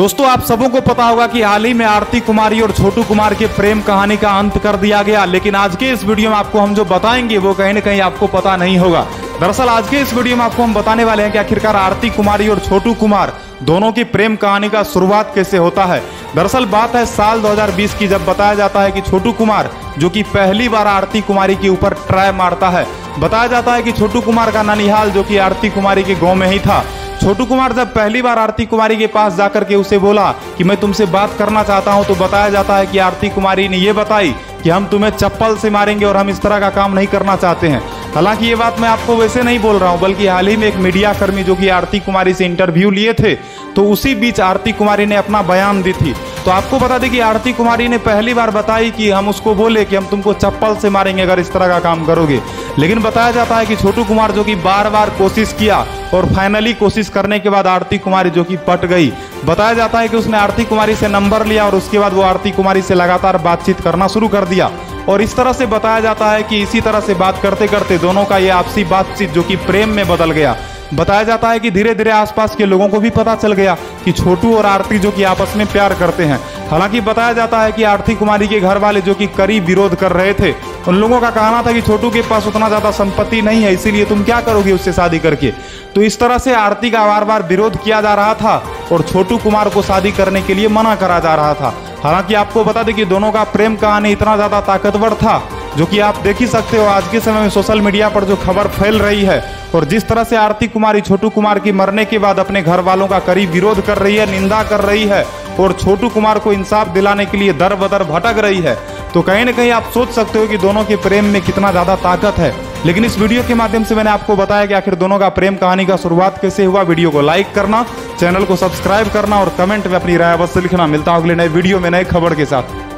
दोस्तों आप सबों को पता होगा कि हाल ही में आरती कुमारी और छोटू कुमार के प्रेम कहानी का अंत कर दिया गया, लेकिन आज के इस वीडियो में आपको हम जो बताएंगे वो कहीं ना कहीं आपको पता नहीं होगा। दरअसल आज के इस वीडियो में आपको हम बताने वाले हैं कि आखिरकार आरती कुमारी और छोटू कुमार दोनों की प्रेम कहानी का शुरुआत कैसे होता है। दरअसल बात है साल 2020 की, जब बताया जाता है कि छोटू कुमार जो कि पहली बार आरती कुमारी के ऊपर ट्राई मारता है। बताया जाता है कि छोटू कुमार का ननिहाल जो कि आरती कुमारी के गाँव में ही था। छोटू कुमार जब पहली बार आरती कुमारी के पास जाकर के उसे बोला कि मैं तुमसे बात करना चाहता हूं, तो बताया जाता है कि आरती कुमारी ने ये बताई कि हम तुम्हें चप्पल से मारेंगे और हम इस तरह का काम नहीं करना चाहते हैं। हालांकि ये बात मैं आपको वैसे नहीं बोल रहा हूं, बल्कि हाल ही में एक मीडिया कर्मी जो कि आरती कुमारी से इंटरव्यू लिए थे, तो उसी बीच आरती कुमारी ने अपना बयान दी थी। तो आपको बता दें कि आरती कुमारी ने पहली बार बताई कि हम उसको बोले कि हम तुमको चप्पल से मारेंगे अगर इस तरह का काम करोगे, लेकिन बताया जाता है कि छोटू कुमार जो कि बार बार कोशिश किया और फाइनली कोशिश करने के बाद आरती कुमारी जो कि पट गई। बताया जाता है कि उसने आरती कुमारी से नंबर लिया और उसके बाद वो आरती कुमारी से लगातार बातचीत करना शुरू कर दिया। और इस तरह से बताया जाता है कि इसी तरह से बात करते करते दोनों का ये आपसी बातचीत जो कि प्रेम में बदल गया। बताया जाता है कि धीरे धीरे आसपास के लोगों को भी पता चल गया कि छोटू और आरती जो कि आपस में प्यार करते हैं। हालांकि बताया जाता है कि आरती कुमारी के घर वाले जो कि कड़ी विरोध कर रहे थे, उन लोगों का कहना था कि छोटू के पास उतना ज़्यादा संपत्ति नहीं है, इसीलिए तुम क्या करोगे उससे शादी करके। तो इस तरह से आरती का बार बार विरोध किया जा रहा था और छोटू कुमार को शादी करने के लिए मना करा जा रहा था। हालांकि आपको बता दें कि दोनों का प्रेम कहानी इतना ज़्यादा ताकतवर था जो कि आप देख ही सकते हो आज के समय में सोशल मीडिया पर जो खबर फैल रही है, और जिस तरह से आरती कुमारी छोटू कुमार की मरने के बाद अपने घर वालों का करीब विरोध कर रही है, निंदा कर रही है और छोटू कुमार को इंसाफ दिलाने के लिए दर बदर भटक रही है, तो कहीं ना कहीं आप सोच सकते हो कि दोनों के प्रेम में कितना ज़्यादा ताकत है। लेकिन इस वीडियो के माध्यम से मैंने आपको बताया कि आखिर दोनों का प्रेम कहानी का शुरुआत कैसे हुआ। वीडियो को लाइक करना, चैनल को सब्सक्राइब करना और कमेंट में अपनी राय अवश्य लिखना। मिलता हूँ अगले नए वीडियो में नए खबर के साथ।